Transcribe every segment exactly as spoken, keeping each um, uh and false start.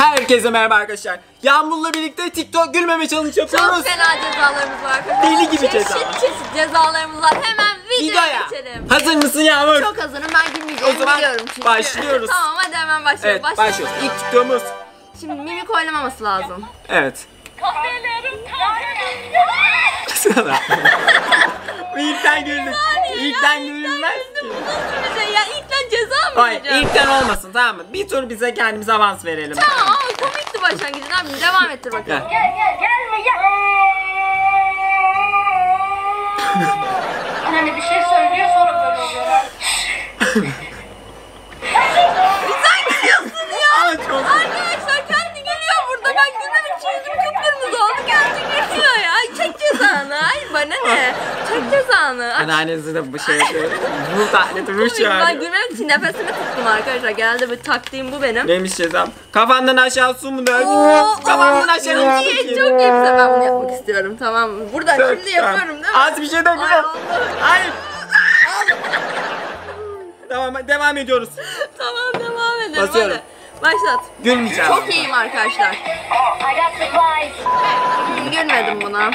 Herkese merhaba arkadaşlar. Yağmur'la birlikte TikTok gülmeme challenge yapıyoruz. Çok fena cezalarımız var. Deli gibi ceza. Çeşit çeşit cezalarımız var. Hemen videoya geçelim. Hazır mısın Yağmur? Çok hazırım. Ben gülmeyeceğim. O zaman çünkü. Başlıyoruz. Tamam hadi hemen başlayalım. Evet, başlıyoruz. İlk TikTok'umuz. Şimdi mimik oynamaması lazım. Evet. Kahvelerim kahvelerim. İlkten güldüm. İlkten gülünmez ki. Ya ilkten ceza mı? Hayır, ilkten olmasın, tamam mı? Bir tur bize kendimize avans verelim. Tamam ama komikti başlangıcın abi. Devam ettir bakalım. Gel gel gelme gel. Hani bir şey söylüyor sonra böyle oluyor. Güzel gülüyorsun ya. Aa, çok arkadaşlar kendi gülüyor burada. Ben gülmedim çizdim kıpkırmızı oldu. Kendi gülüyor ya. Çek cezanı. Ay bana ne? Çek cezanı. Anneannesi de bu şey yapıyor. Bu tahleti ruş yani. Ben gülmemek için nefesimi tuttum arkadaşlar. Geldi bir taktiğim bu benim. Neymiş cezam? Kafandan aşağı su mu dök? Kafandan aşağı su mu dök? Çok iyi. Ben bunu yapmak istiyorum, tamam mı? Buradan şimdi yapıyorum değil mi? Az bir şey dök. Hayır. Tamam devam ediyoruz. Tamam devam edelim. Basıyorum. Hadi. Başlat. Gülmeyeceğim. Çok iyiyim arkadaşlar. Gülmedim buna.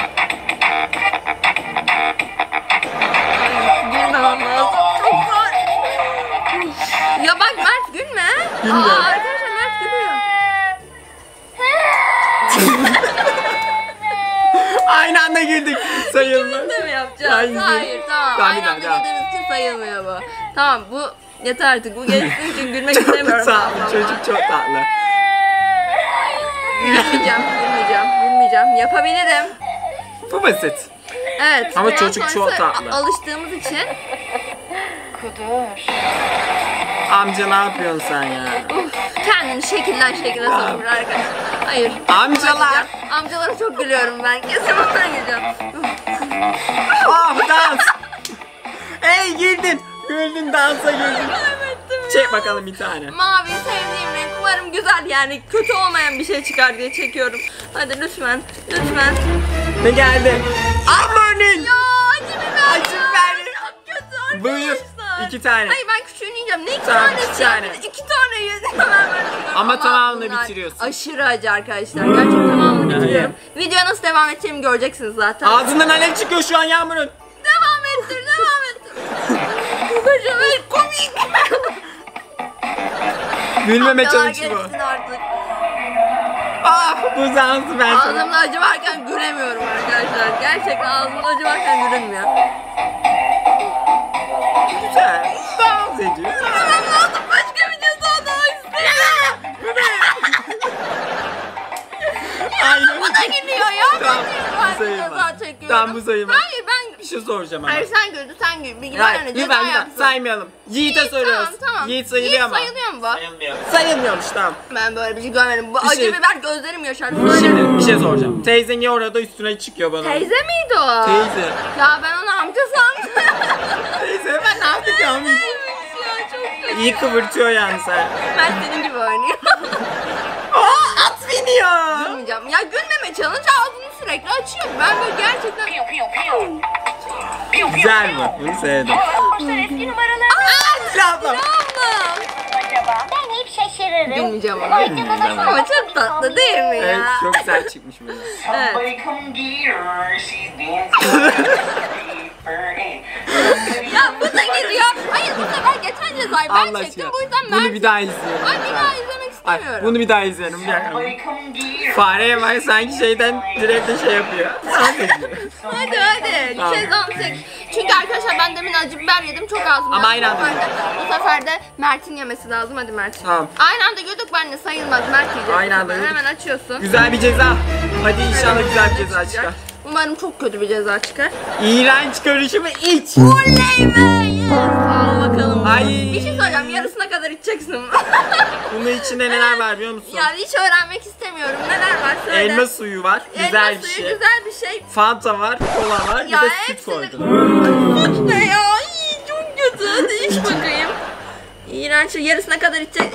Gülmemem lazım. Çok zor. Ya bak Mert gülme. Gülme. Aa, arkadaşlar Mert gülüyor. Aynı anda girdik. Sayılmaz. İkimiz de mi yapacağız? Aynı. Hayır tamam. Daha aynı anda girdiğiniz için sayılmıyor bu. Tamam bu yeter artık. Bu geçtiği için gülmek istemiyorum. Çok tatlı. Çocuk çok tatlı. Gülmeyeceğim. Gülmeyeceğim. Gülmeyeceğim. Yapabilirim. Bu basit. Evet. Ama çocuk çok tatlı. Alıştığımız için. Kudur. Amca ne yapıyorsun sen ya? Uf, kendini şekilden şekile sokuyor arkadaşlar. Hayır. Amcalar. Amcalara çok gülüyorum ben. Kesin onlara güleceğim. Oh dans. Ey girdin. Güldün dansa girdin. Çek bakalım bir tane. Mavi sevdiğim renk. Umarım güzel yani kötü olmayan bir şey çıkar diye çekiyorum. Hadi lütfen. Lütfen. Ne geldi? Amörnin. Ya acı biber. Acı biber. Çok kötü arkadaşlar. Buyur. İki tane. Hayır ben küçüğünü yiyeceğim. Ne iki tamam, tane? İki tane. İki tane yedim hemen böyle. Ama tamamını bitiriyorsun. Aşırı acı arkadaşlar. Gerçekten tamamını bitiriyorum. Videoya nasıl devam edeceğimi göreceksiniz zaten. Ağzından alev çıkıyor şu an Yağmur'un. Devam ettir, devam ettir. Kocam öyle komik. Gülmeme çalışma. Ah bu zansı ben. Ağzımda acı varken gülemiyorum arkadaşlar. Gerçekten ağzımda acı varken gülünmüyor. Güzel. Dans ediyor. Gülmem lazım. Başka bir ceza daha istiyorum. Bu ne? Aynen. Bu da gülüyor ya. Tamam bu sayıma. Tamam bu sayıma. Hayır ben. Bir şey soracağım ama. Hayır sen güldü sen güldü. Bir gider hani ceza yapsın. Saymayalım. Yiğit'e Yiğit, soruyoruz. Tamam, tamam. Yiğit sayılıyor Yiğit ama. Yiğit sayılıyor mu bu? Sayılmıyor. Sayılmıyormuş tamam. Ben böyle bir şey görmedim. Bu acı şey... biber gözlerim yaşardı. Şimdi bir şey soracağım. Teyze niye orada üstüne çıkıyor bana? Teyze miydi o? Teyze. Ya ben onu amca sandım. Teyze ben ne yapacağım? İyi kıvırtıyor yani sen. Ben senin gibi oynuyorum. Aa at biniyor. Gülmeyeceğim. Ya gülmeme challenge ağzını sürekli açıyor. Ben böyle gerçekten... Güzel mi? Bunu sevdim. Arkadaşlar eski numaralarını... Aaa Dila ablam! Ben hep şaşırırım. Gülmeyeceğim ama. Ama çok tatlı değil mi ya? Evet çok güzel çıkmış böyle. Evet. Ya bu da gidiyor. Hayır bu sefer geçen cezayı ben çektim. Bu yüzden ben... Bunu bir daha izliyorum. Ay bir daha izlemek istemiyorum. Bunu bir daha izleyelim. Bir dakika. Fareye bak sanki şeyden direkt de şey yapıyor. Hadi hadi. Bir şey dans et. Çünkü arkadaşlar ben demin acı biber yedim. Çok az. Ama aynı anda. Bu sefer de Mert'in yemesi lazım. Hadi Mert. Tamam. Aynı anda gördük ben de sayılmaz. Mert yiyecek. Aynı anda gördük. Hemen açıyorsun. Güzel bir ceza. Hadi inşallah güzel bir ceza çıkar. Umarım çok kötü bir ceza çıkar. İğrenç görüşümü iç. Oley be! Yes. Al bakalım. Ay. Bir şey soracağım. Yarısına kadar içeceksin. Bunun içinde neler var biliyor musun? Ya hiç öğrenmek istemiyorum. Neler var söyle. Elma suyu var. Güzel Elma bir suyu, şey. Güzel bir şey. Fanta var, kola var. Ya bir de süt koydum. Süt ne ya? Ay, çok kötü. Hadi iç bakayım. İğrenç. Yarısına kadar içecek.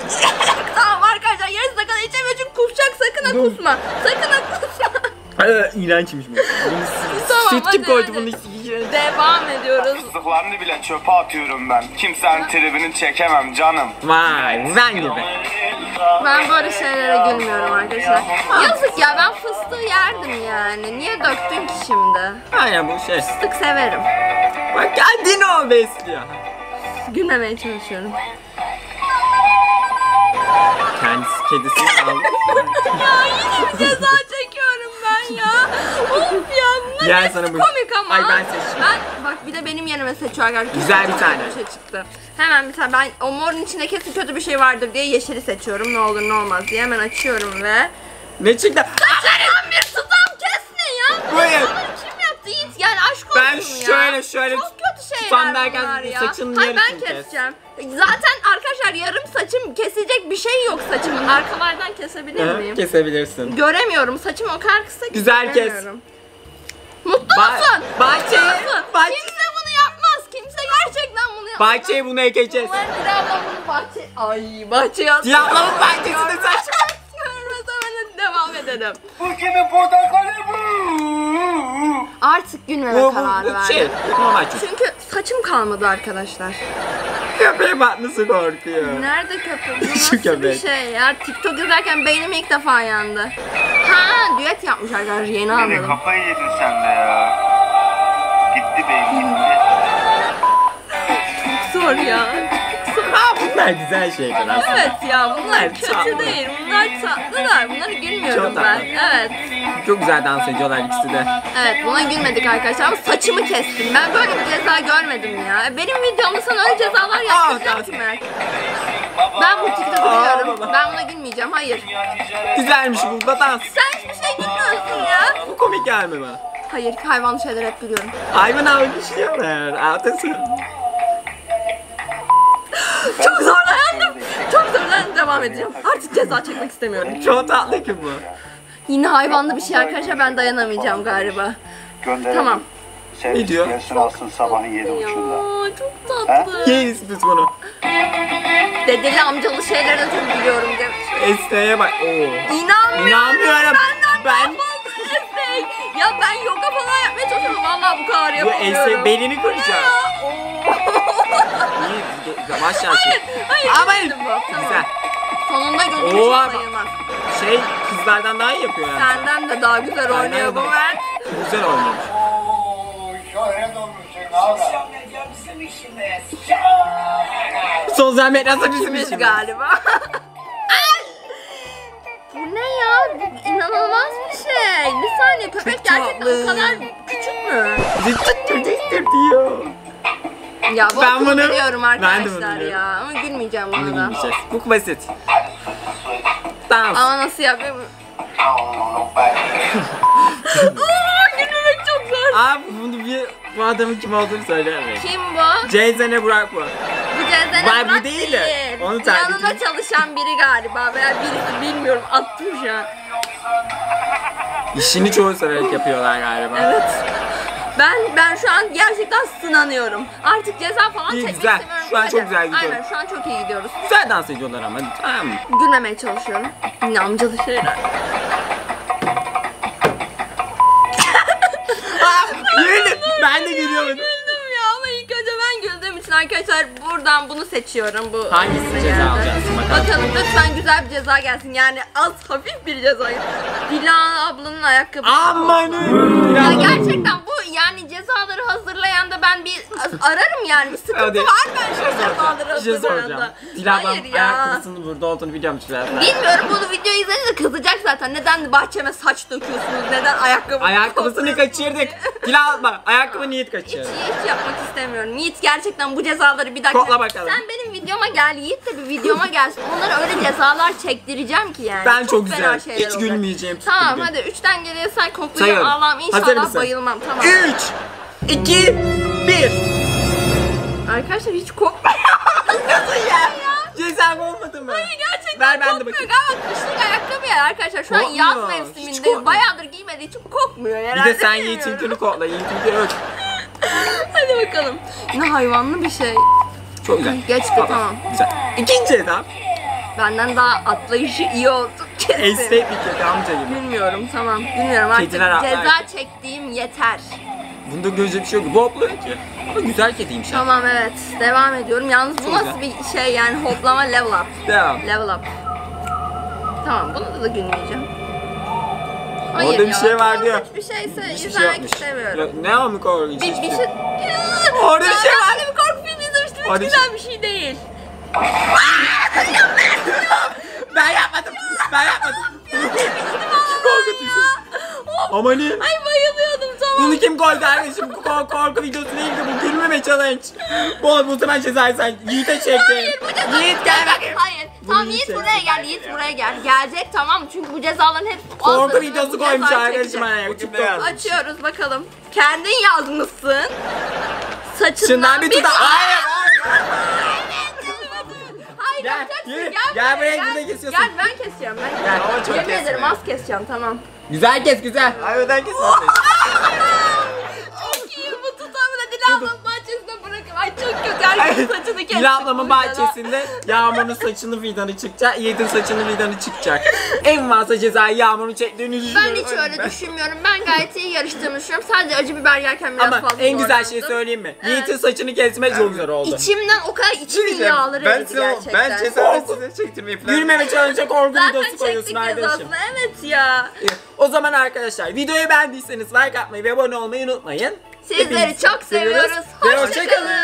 Tamam arkadaşlar yarısına kadar içemiyor çünkü kusacak. Sakın ha kusma. Sakın ha kusma. İğrençmiş bu. Tamam, süt kim koydu bunu? Devam ediyoruz. Kızlıklarını bile çöpe atıyorum ben. Kimsenin tribini çekemem canım. Vay ben gibi. Ben böyle şeylere gülmüyorum arkadaşlar. Yazık ya, ben fıstığı yerdim yani. Niye döktün ki şimdi? Aynen bu şey. Fıstık severim. Bak kendini o besliyor. Gülmemeye çalışıyorum. Kendisi kedisini aldı. Ya yine bir ceza çekiyorum ben ya. Of ya, bunlar hepsi komik ama. Ay ben seçtim. Ben, bak bir de benim yerime seçiyor arkadaşlar. Güzel bir tane. Bir şey çıktı. Hemen bir tane. Ben o morun içinde kesin kötü bir şey vardır diye yeşili seçiyorum. Ne olur ne olmaz diye hemen açıyorum ve... Ne çıktı? Saçlarım bir tutam, kes ne ya? Buyur. Kim yaptı Yiğit? Yani aşk olsun ya. Ben şöyle şöyle... Çok kötü şeyler bunlar ya. Hayır ben keseceğim. Zaten arkadaşlar yarım saçım, kesecek bir şey yok saçımın. Arkalardan kesebilir miyim? Kesebilirsin. Göremiyorum. Saçım o kadar kısa ki güzel göremiyorum. Kes. Mutlu ba musun? Bahçeyi, bahçe... Kimse bunu yapmaz. Kimse gerçekten bunu yapmaz. Bahçeyi bunu ekeceğiz. Dila ablamın bahçe... Ay bahçeyi atma. Dila ablamın bahçesinde saç... Devam edelim. Bu kimin portakalı bu? Artık gülmeme kararı verdim. Şey, çünkü saçım kalmadı arkadaşlar. Köpeğe bak nasıl korkuyor. Nerede köpek? Nasıl köpek? Bir şey ya. TikTok izlerken beynim ilk defa yandı. Ha, düet yapmış arkadaşlar. Yeni anladım. Yine kafayı yedin sen de ya. Gitti beynim gitti. Çok zor ya. Ha, bunlar güzel şeyler aslında. Evet ya, bunlar, bunlar kötü tatlı değil. Bunlar tatlılar. Bunları gülmüyorum ben. Evet. Çok güzel dans ediyorlar ikisi de. Evet, buna gülmedik arkadaşlar ama saçımı kestim. Ben böyle bir ceza görmedim ya. Benim videomda sana öyle cezalar yaptıracaksın Mert. Ben bu TikTok'u biliyorum. Aa, ben buna gülmeyeceğim. Hayır. Güzelmiş bu da dans. Sen hiçbir şey gülmüyorsun ya. Bu komik gelme bana. Hayır, hayvan şeyler hep biliyorum. Hayvan abi düşünüyorlar. Atası. Çok zorlandım. Çok zorlandım. Devam edeceğim. Artık ceza çekmek istemiyorum. Çok tatlı ki bu. Yine hayvanlı bir şey arkadaşlar. Ben dayanamayacağım galiba. Gönderelim. Tamam. Ne diyor? Çok sabahın yedi buçuk'da. Çok tatlı. Yeriz biz bunu. Dedeli amcalı şeylere çok biliyorum demiş. Esne'ye bak. Oo. İnanmıyorum. İnanmıyorum. Benden ben... Ya ben yoga falan yapmaya çalışıyorum. Valla bu kadar yapamıyorum. Bu Esne belini kıracak. Yavaş yavaş. Hayır, hayır. Ama tamam. Güzel. Sonunda görünüşü sayılmaz. Şey, kızlardan daha iyi yapıyor yani. Senden de daha güzel senden oynuyor bu ben. Güzel oynuyor. Ooo, şöyle dolmuşsun abi. Sosyal bizim işimiz. Sosyal medya bizim işimiz galiba. Bu ne ya? Bu inanılmaz bir şey. Bir saniye, köpek gerçekten o kadar küçük mü? Ciddi ciddi diyor. Ya bu ben bunu biliyorum arkadaşlar bunu ya ama gülmeyeceğim buna da. Bu basit. Tamam. Ama nasıl yapayım? Aa, gülmemek çok zor. Abi bunu bir bu adamın kim olduğunu söyleyemeyiz. Kim bu? C Z N Burak bu. Bu C Z N Burak değil. değil. Onu yanında çalışan biri galiba veya birisi bilmiyorum, attım şu an. İşini çoğu severek yapıyorlar galiba. Evet. Ben ben şu an gerçekten sınanıyorum. Artık ceza falan çekmek istemiyorum. Şu an çok güzel gidiyoruz. Aynen şu an çok iyi gidiyoruz. Güzel dans ediyorlar ama. Tamam. Gülmemeye çalışıyorum. Yine amcalı şeyler. Ben de gülüyorum. Güldüm ya ama ilk önce ben güldüğüm için arkadaşlar buradan bunu seçiyorum. Bu hangisini ceza alacağız? Bakalım lütfen güzel bir ceza gelsin. Yani az hafif bir ceza. Dila ablanın ayakkabısı. Amanın. Ya gerçekten bu yani cezaları hazırlayan da ben bir ararım yani, bir sıkıntı hadi var ben şu cezaları hazırlayanda. Dila ablanın ayakkabısının burada olduğunu biliyorum çünkü. Bilmiyorum, bunu video izleyince kızacak zaten. Neden bahçeme saç döküyorsunuz? Neden ayakkabı? Ayakkabısını kaçırdık. Dila abla ayakkabı Yiğit kaçırdı. Hiç, hiç yapmak istemiyorum. Yiğit gerçekten bu cezaları bir dakika. Kokla bakalım. Sen benim videoma gel Yiğit de bir videoma gelsin. Onlara öyle cezalar çektireceğim ki yani. Ben çok, çok güzel. Hiç olacak. Gülmeyeceğim. Tamam gün. Hadi üçten geriye say koklayın. Allah'ım inşallah bayılmam. Tamam. üç, iki, bir. Arkadaşlar hiç kokmuyor. Nasıl ya? Cezam olmadı mı? Hayır gerçekten ver, kokmuyor. Galiba kışlık ayakkabı ya arkadaşlar. Şu kokmuyor. An yaz mevsiminde bayağıdır giymediği için kokmuyor herhalde. Bir de sen Yiğit'inkini kokla. Yiğit'inkini ök. Hadi bakalım. Ne hayvanlı bir şey. Çok güzel. Geçti tamam. tamam. Güzel. İkinci ceza. Benden daha atlayışı iyi oldu. Esnek bir kedi amca gibi. Bilmiyorum tamam. Bilmiyorum artık ceza abi. Çektiğim yeter. Bunda gözle bir şey yok. Bu hopluyor ki. Ama güzel kediymiş. Tamam yani. Evet. Devam ediyorum. Yalnız bu çok nasıl güzel bir şey yani hoplama level up. Devam. Level up. Tamam, bunu da, da gülmeyeceğim. Hayır, orada ya, bir şey var diyor. Bir şeyse izlemek istemiyorum. Ne amık orada bir şey. Orada bir şey var. Orada bir şey var. Bir korku filmi izlemiştim, hiç güzel bir şey değil. Ben yapmadım. Ben yapmadım. Ama ne? Ay bayılıyordum tamam. Bunu kim koydu kardeşim? Korku videosu değildi bu, gülmeme challenge. Bu muhtemelen cezayı sen Yiğit'e çektin. Hayır, bu ceza... Yiğit gel bakayım. Hayır. Tamam Yiğit buraya gel, Yiğit buraya gel. Gelecek tamam mı? Çünkü bu cezaların hep korku hazır, videosu koymuş arkadaşım. Açıyoruz bakalım. Kendin yazmışsın. Saçından bir tutam. Hayır hayır. Gel, gel, gel buraya gel, gel, gel ben keseceğim ben. Gel, ama çok yemin ederim az keseceğim tamam. Güzel kes güzel. Harbiden kes. Çok iyi bu tutamda Dila ablamın bahçesinde bırakın. Ay çok kötü herkesin saçını kestik. Dila ablamın bahçesinde Yağmur'un saçını fidanı çıkacak. Yiğit'in saçını fidanı çıkacak. En fazla cezayı Yağmur'un çektiğini düşünüyorum. Ben hiç öyle ben. düşünmüyorum. Ben gayet iyi yarıştığımı düşünüyorum. Sadece acı biber yerken biraz ama fazla zorlandım. Ama en güzel şeyi söyleyeyim mi? Evet. Yiğit'in saçını kesmek çok güzel oldu. İçimden o kadar içim yağları eridi gerçekten. Ben cezayı size çektirmeyi falan. Yürümeme çalışınca korku videosu koyuyorsun arkadaşım. Evet ya. O zaman arkadaşlar videoyu beğendiyseniz like atmayı ve abone olmayı unutmayın. Sizleri Hepiniz çok seviyoruz. seviyoruz. Hoşçakalın.